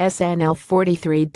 SNL43.jpg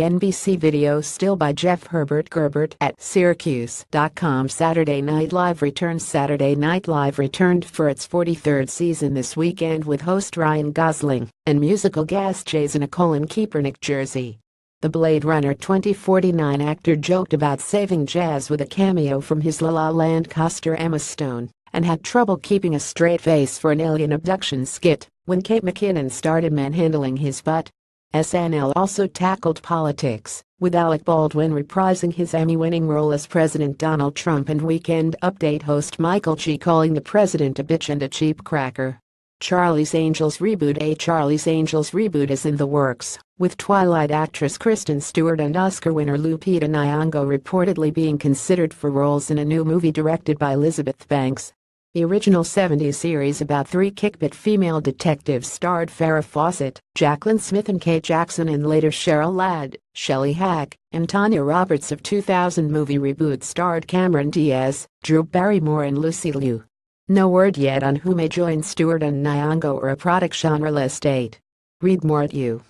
NBC video still by Jeff Herbert at Syracuse.com. Saturday Night Live returns. Saturday Night Live returned for its 43rd season this weekend with host Ryan Gosling and musical guest Jay Z in a Colin Kaepernick jersey. The Blade Runner 2049 actor joked about saving jazz with a cameo from his La La Land coster Emma Stone and had trouble keeping a straight face for an alien abduction skit when Kate McKinnon started manhandling his butt. SNL also tackled politics, with Alec Baldwin reprising his Emmy-winning role as President Donald Trump and Weekend Update host Michael Che calling the president a bitch and a cheap cracker. Charlie's Angels reboot. A Charlie's Angels reboot is in the works, with Twilight actress Kristen Stewart and Oscar winner Lupita Nyong'o reportedly being considered for roles in a new movie directed by Elizabeth Banks. The original 70s series about three kickbutt female detectives starred Farrah Fawcett, Jaclyn Smith and Kate Jackson, and later Cheryl Ladd, Shelley Hack, and Tanya Roberts. Of 2000 movie reboot starred Cameron Diaz, Drew Barrymore and Lucy Liu. No word yet on who may join Stewart and Nyong'o or a product genre list date. Read more at U.